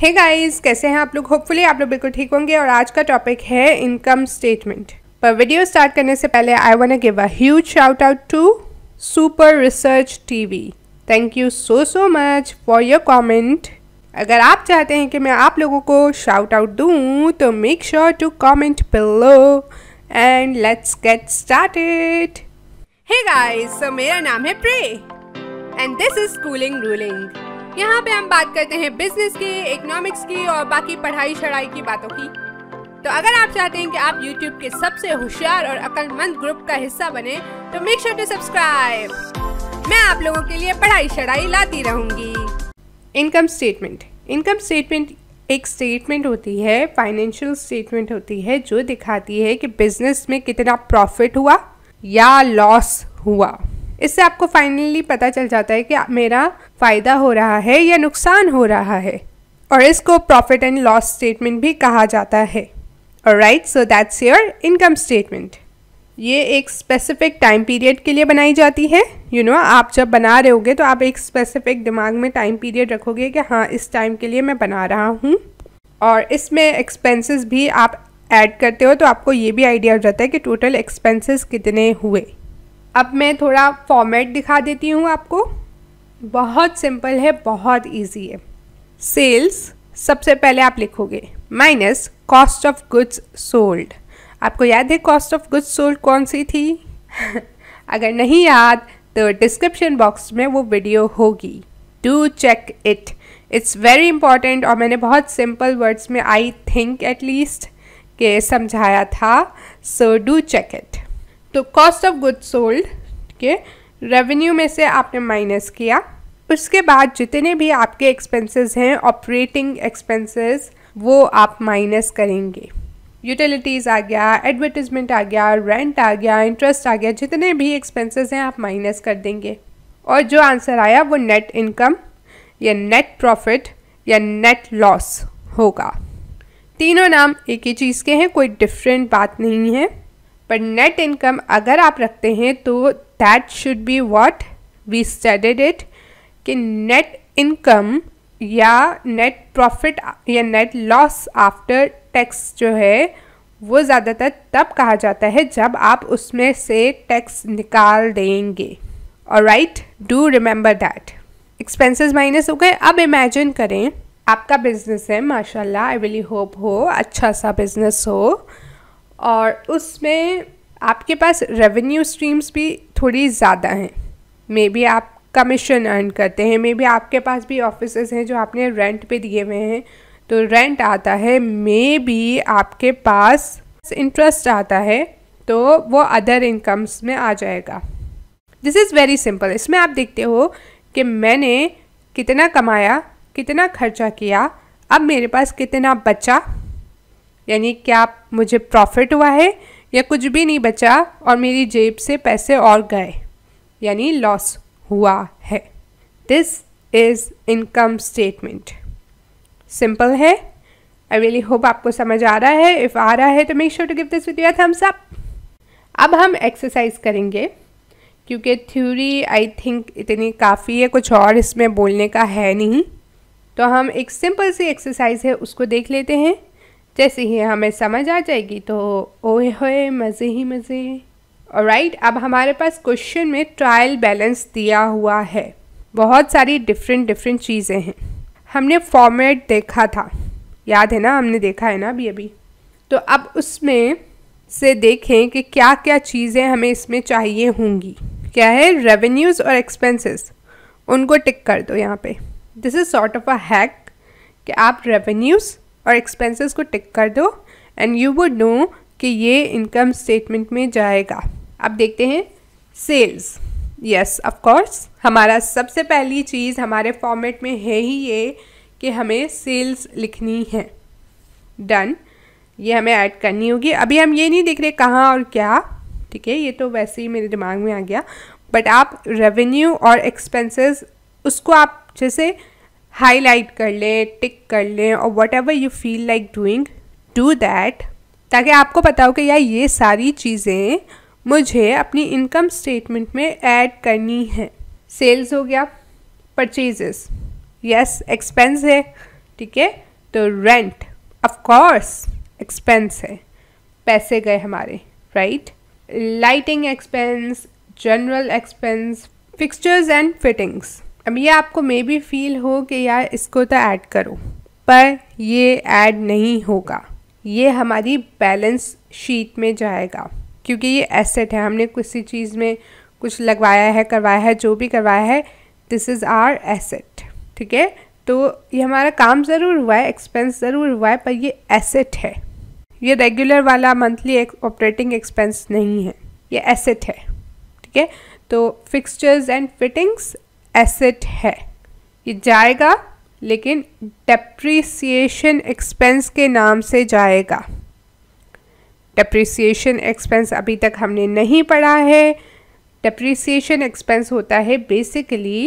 Hey guys, कैसे हैं आप लोग। होपफुली आप लोग बिल्कुल ठीक होंगे। और आज का टॉपिक है इनकम स्टेटमेंट। पर वीडियो स्टार्ट करने से पहले I want to give a huge shout out to super research TV. Thank you so so much for your comment. अगर आप चाहते हैं कि मैं आप लोगों को शाउट आउट दूं तो make sure to comment below and let's get started. Hey guys, so मेरा नाम है प्रे and this is schooling ruling. यहाँ पे हम बात करते हैं बिजनेस की, इकोनॉमिक्स की और बाकी पढ़ाई शढ़ाई की बातों की। तो अगर आप चाहते हैं कि आप YouTube के सबसे होशियार और अक्लमंद ग्रुप का हिस्सा बने तो मेक श्योर टू सब्सक्राइब। मैं आप लोगों के लिए पढ़ाई शढ़ाई लाती रहूंगी। इनकम स्टेटमेंट एक स्टेटमेंट होती है, फाइनेंशियल स्टेटमेंट होती है, जो दिखाती है कि बिजनेस में कितना प्रॉफिट हुआ या लॉस हुआ। इससे आपको फाइनली पता चल जाता है कि मेरा फ़ायदा हो रहा है या नुकसान हो रहा है। और इसको प्रॉफिट एंड लॉस स्टेटमेंट भी कहा जाता है। Alright, so that's your income statement. ये एक स्पेसिफिक टाइम पीरियड के लिए बनाई जाती है। आप जब बना रहे होगे तो आप एक स्पेसिफिक दिमाग में टाइम पीरियड रखोगे कि हाँ, इस टाइम के लिए मैं बना रहा हूँ। और इसमें एक्सपेंसेस भी आप ऐड करते हो तो आपको ये भी आइडिया हो जाता है कि टोटल एक्सपेंसेस कितने हुए। अब मैं थोड़ा फॉर्मेट दिखा देती हूँ आपको। बहुत सिंपल है, बहुत इजी है। सेल्स सबसे पहले आप लिखोगे minus cost of goods sold. आपको याद है कॉस्ट ऑफ गुड्स सोल्ड कौन सी थी? अगर नहीं याद तो डिस्क्रिप्शन बॉक्स में वो वीडियो होगी, do check it, it's very important. और मैंने बहुत सिंपल वर्ड्स में आई थिंक एटलीस्ट के समझाया था, सो डू चेक इट। तो कॉस्ट ऑफ गुड्स सोल्ड के रेवेन्यू में से आपने माइनस किया। उसके बाद जितने भी आपके एक्सपेंसेस हैं, ऑपरेटिंग एक्सपेंसेस, वो आप माइनस करेंगे। यूटिलिटीज़ आ गया, एडवर्टीजमेंट आ गया, रेंट आ गया, इंटरेस्ट आ गया, जितने भी एक्सपेंसेस हैं आप माइनस कर देंगे। और जो आंसर आया वो नेट इनकम या नेट प्रॉफिट या नेट लॉस होगा। तीनों नाम एक ही चीज़ के हैं, कोई डिफरेंट बात नहीं है। पर नेट इनकम अगर आप रखते हैं तो that should be what we studied it, कि नेट इनकम या नेट प्रॉफिट या नेट लॉस आफ्टर टैक्स जो है वो ज़्यादातर तब कहा जाता है जब आप उसमें से टैक्स निकाल देंगे। Alright, do remember that. Expenses minus हो गए। अब इमेजिन करें आपका बिजनेस है, माशाल्लाह, आई रियली होप हो, अच्छा सा बिजनेस हो, और उसमें आपके पास रेवेन्यू स्ट्रीम्स भी थोड़ी ज़्यादा हैं। मे बी आप कमीशन अर्न करते हैं, मे बी आपके पास भी ऑफिसेज हैं जो आपने रेंट पे दिए हुए हैं तो रेंट आता है, मे बी आपके पास इंटरेस्ट आता है तो वो अदर इनकम्स में आ जाएगा। This is very simple. इसमें आप देखते हो कि मैंने कितना कमाया, कितना खर्चा किया, अब मेरे पास कितना बचा, यानी क्या मुझे प्रॉफिट हुआ है या कुछ भी नहीं बचा और मेरी जेब से पैसे और गए, यानी लॉस हुआ है। This is income statement. Simple है। आई रियली होप आपको समझ आ रहा है। इफ़ आ रहा है तो make sure to give this video a thumbs up. अब हम एक्सरसाइज करेंगे क्योंकि थ्योरी आई थिंक इतनी काफ़ी है, कुछ और इसमें बोलने का है नहीं। तो हम एक सिंपल सी एक्सरसाइज है उसको देख लेते हैं। जैसे ही हमें समझ आ जाएगी तो ओए होए मज़े ही मज़े। ऑलराइट, अब हमारे पास क्वेश्चन में ट्रायल बैलेंस दिया हुआ है। बहुत सारी डिफरेंट चीज़ें हैं। हमने फॉर्मेट देखा था, याद है ना, हमने देखा है ना अभी। तो अब उसमें से देखें कि क्या क्या चीज़ें हमें इसमें चाहिए होंगी। क्या है? रेवेन्यूज़ और एक्सपेंसेस, उनको टिक कर दो यहाँ पे। This is sort of a hack कि आप रेवेन्यूज़ और एक्सपेंसेस को टिक कर दो एंड यू वुड नो कि ये इनकम स्टेटमेंट में जाएगा। अब देखते हैं सेल्स। यस, ऑफ कोर्स, हमारा सबसे पहली चीज़ हमारे फॉर्मेट में है ही ये कि हमें सेल्स लिखनी है। डन, ये हमें ऐड करनी होगी। अभी हम ये नहीं देख रहे कहाँ और क्या, ठीक है, ये तो वैसे ही मेरे दिमाग में आ गया। बट आप रेवेन्यू और एक्सपेंसेस उसको आप जैसे हाईलाइट कर लें, टिक कर लें, और whatever you feel like doing, do that, ताकि आपको पता हो कि यार ये सारी चीज़ें मुझे अपनी इनकम स्टेटमेंट में ऐड करनी है। सेल्स हो गया। परचेजेस, यस, एक्सपेंस है, ठीक है, तो रेंट ऑफ कोर्स एक्सपेंस है, पैसे गए हमारे, right. Lighting expense, general expense, fixtures and fittings. अब ये आपको मे बी फील हो कि यार इसको तो ऐड करो, पर ये ऐड नहीं होगा, ये हमारी बैलेंस शीट में जाएगा क्योंकि ये एसेट है, हमने किसी चीज़ में कुछ लगवाया है, करवाया है, जो भी करवाया है, दिस इज़ आवर एसेट, ठीक है। तो ये हमारा काम ज़रूर हुआ है, एक्सपेंस ज़रूर हुआ है, पर ये एसेट है, ये रेगुलर वाला मंथली ऑपरेटिंग एक्सपेंस नहीं है, ये एसेट है, ठीक है। तो फिक्सचर्स एंड फिटिंग्स एसेट है, ये जाएगा लेकिन डेप्रीसिएशन एक्सपेंस के नाम से जाएगा। डेप्रीसिएशन एक्सपेंस अभी तक हमने नहीं पढ़ा है। डेप्रीसिएशन एक्सपेंस होता है बेसिकली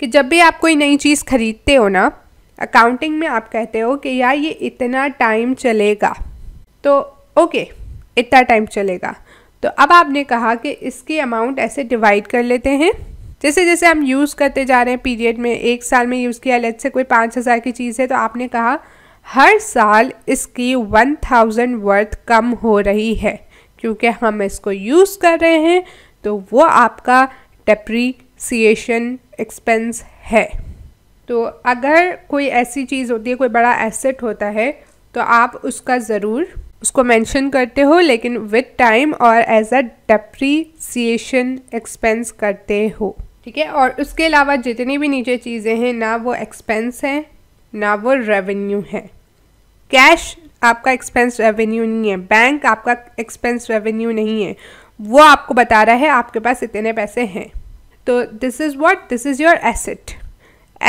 कि जब भी आप कोई नई चीज़ खरीदते हो ना, अकाउंटिंग में आप कहते हो कि यार ये इतना टाइम चलेगा, तो ओके इतना टाइम चलेगा, तो अब आपने कहा कि इसकी अमाउंट ऐसे डिवाइड कर लेते हैं, जैसे जैसे हम यूज़ करते जा रहे हैं पीरियड में, एक साल में यूज़ किया लेट से कोई 5,000 की चीज़ है, तो आपने कहा हर साल इसकी 1,000 वर्थ कम हो रही है क्योंकि हम इसको यूज़ कर रहे हैं, तो वो आपका डेप्रीसिएशन एक्सपेंस है। तो अगर कोई ऐसी चीज़ होती है, कोई बड़ा एसेट होता है, तो आप उसका ज़रूर उसको मेंशन करते हो, लेकिन विद टाइम और एज अ डेप्रीसिएशन एक्सपेंस करते हो, ठीक है। और उसके अलावा जितनी भी नीचे चीज़ें हैं ना, वो एक्सपेंस हैं ना वो रेवेन्यू है। कैश आपका एक्सपेंस रेवेन्यू नहीं है, बैंक आपका एक्सपेंस रेवेन्यू नहीं है, वो आपको बता रहा है आपके पास इतने पैसे हैं। तो this is what, this is your asset.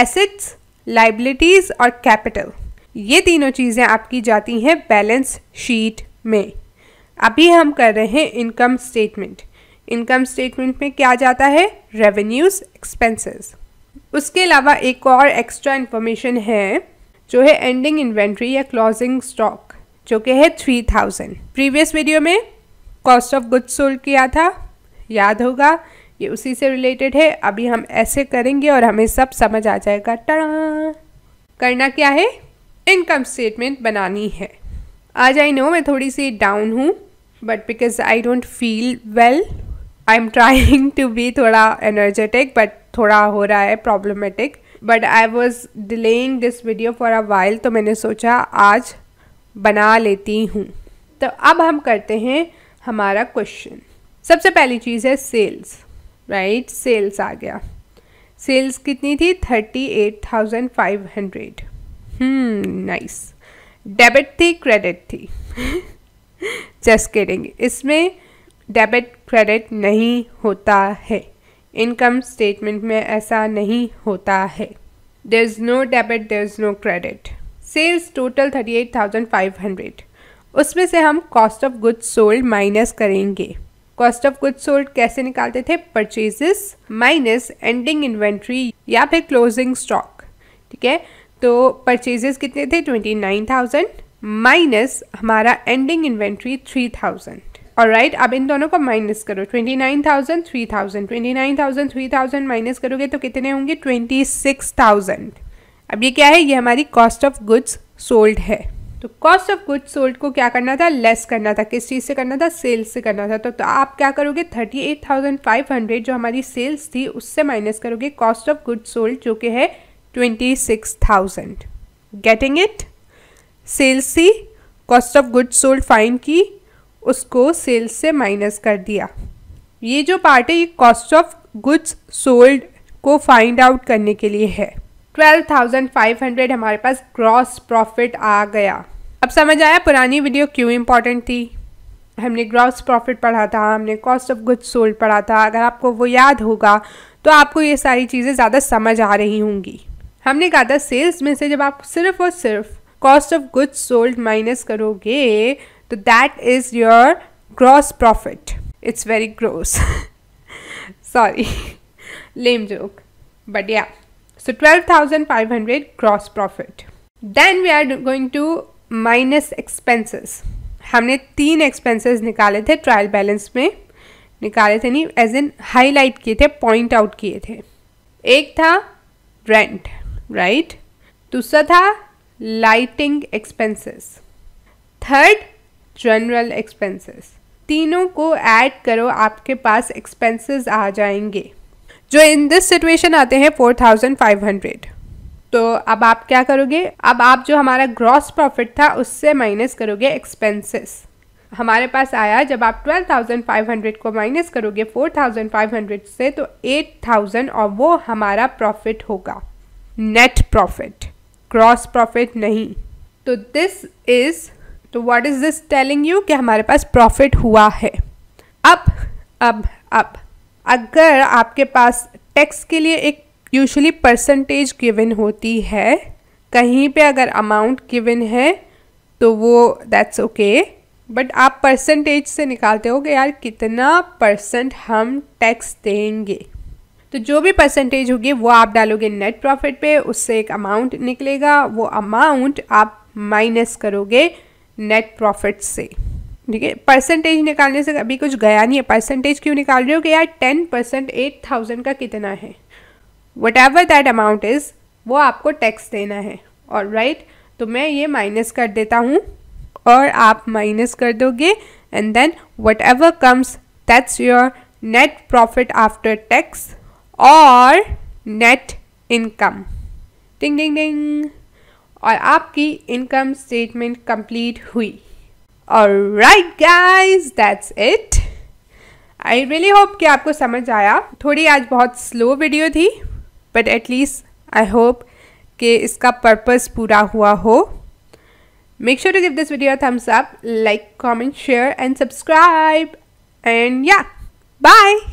Assets, liabilities और कैपिटल, ये तीनों चीज़ें आपकी जाती हैं बैलेंस शीट में। अभी हम कर रहे हैं इनकम स्टेटमेंट। इनकम स्टेटमेंट में क्या जाता है? Revenues, expenses. उसके अलावा एक और एक्स्ट्रा इन्फॉर्मेशन है जो है एंडिंग इन्वेंट्री या क्लोजिंग स्टॉक, जो कि है 3,000। प्रीवियस वीडियो में कॉस्ट ऑफ गुड्स सोल्ड किया था, याद होगा, ये उसी से रिलेटेड है। अभी हम ऐसे करेंगे और हमें सब समझ आ जाएगा। टाड़ा, करना क्या है? इनकम स्टेटमेंट बनानी है। आज आई नो मैं थोड़ी सी डाउन हूँ, but because I don't feel well, I am trying to be थोड़ा एनर्जेटिक, बट थोड़ा हो रहा है problematic, but I was delaying this video for a while, तो मैंने सोचा आज बना लेती हूँ। तो अब हम करते हैं हमारा क्वेश्चन। सबसे पहली चीज़ है सेल्स, राइट, सेल्स आ गया। सेल्स कितनी थी? 38,500। नाइस। डेबिट थी, क्रेडिट थी? जस्ट किडिंग, इसमें डेबिट क्रेडिट नहीं होता है, इनकम स्टेटमेंट में ऐसा नहीं होता है। There is no debit, there is no credit. Sales total 38,500, उसमें से हम cost of goods sold minus करेंगे। कॉस्ट ऑफ गुड्स सोल्ड कैसे निकालते थे? परचेजेस माइनस एंडिंग इन्वेंट्री या फिर क्लोजिंग स्टॉक, ठीक है। तो परचेजेस कितने थे? 29,000 माइनस हमारा एंडिंग इन्वेंट्री 3,000। ऑलराइट, अब इन दोनों को माइनस करो, 29,000, 3,000, 29,000, 3,000 माइनस करोगे तो कितने होंगे? 26,000। अब ये क्या है? ये हमारी कॉस्ट ऑफ गुड्स सोल्ड है। तो कॉस्ट ऑफ गुड्स सोल्ड को क्या करना था? लेस करना था। किस चीज़ से करना था? सेल्स से करना था। तो आप क्या करोगे? 38,500 जो हमारी सेल्स थी उससे माइनस करोगे कॉस्ट ऑफ गुड्स सोल्ड जो कि है 26,000। Getting it? सेल्स थी, cost of goods sold find की, उसको सेल्स से माइनस कर दिया। ये जो पार्ट है ये कॉस्ट ऑफ गुड्स सोल्ड को फाइंड आउट करने के लिए है। 12,500 हमारे पास ग्रॉस प्रॉफिट आ गया। अब समझ आया पुरानी वीडियो क्यों इम्पॉर्टेंट थी। हमने ग्रॉस प्रॉफिट पढ़ा था, हमने कॉस्ट ऑफ गुड्स सोल्ड पढ़ा था। अगर आपको वो याद होगा तो आपको ये सारी चीज़ें ज़्यादा समझ आ रही होंगी। हमने कहा था सेल्स में से जब आप सिर्फ और सिर्फ cost of goods sold minus करोगे तो that is your gross profit. It's very gross, sorry, lame joke, but yeah. So 12,500 gross profit. Then we are going to minus expenses. हमने 3 एक्सपेंसेस निकाले थे ट्रायल बैलेंस में, निकाले थे नहीं, as in highlight किए थे, पॉइंट आउट किए थे। एक था रेंट, राइट, दूसरा था lighting expenses. Third, general expenses. तीनों को ऐड करो, आपके पास expenses आ जाएंगे जो इन दिस सिचुएशन आते हैं 4500. तो अब आप क्या करोगे, अब आप जो हमारा ग्रॉस प्रॉफिट था उससे माइनस करोगे expenses. हमारे पास आया, जब आप 12,500 को माइनस करोगे 4,500 से तो 8,000 और वो हमारा प्रॉफिट होगा, नेट प्रॉफिट, ग्रॉस प्रॉफिट नहीं. तो दिस इज, तो what is this telling you कि हमारे पास प्रॉफिट हुआ है. अब अगर आपके पास टैक्स के लिए एक यूजुअली परसेंटेज गिवन होती है, कहीं पे अगर अमाउंट गिवन है तो वो दैट्स ओके, बट आप परसेंटेज से निकालते हो कि यार कितना परसेंट हम टैक्स देंगे. तो जो भी परसेंटेज होगी वो आप डालोगे नेट प्रॉफिट पे, उससे एक अमाउंट निकलेगा, वो अमाउंट आप माइनस करोगे नेट प्रॉफिट से. ठीक है, परसेंटेज निकालने से अभी कुछ गया नहीं है. परसेंटेज क्यों निकाल रहे हो कि यार 10% 8,000 का कितना है, whatever that amount is, वो आपको टैक्स देना है. ऑलराइट, तो मैं ये माइनस कर देता हूँ और आप माइनस कर दोगे and then whatever comes that's your net profit after tax और net income. Ding ding ding, और आपकी इनकम स्टेटमेंट कंप्लीट हुई. Alright guys, that's it. I really hope कि आपको समझ आया. थोड़ी आज बहुत स्लो वीडियो थी, बट एटलीस्ट आई होप कि इसका पर्पस पूरा हुआ हो. Make sure to give this video a thumbs up, like, comment, share and subscribe. And yeah, bye.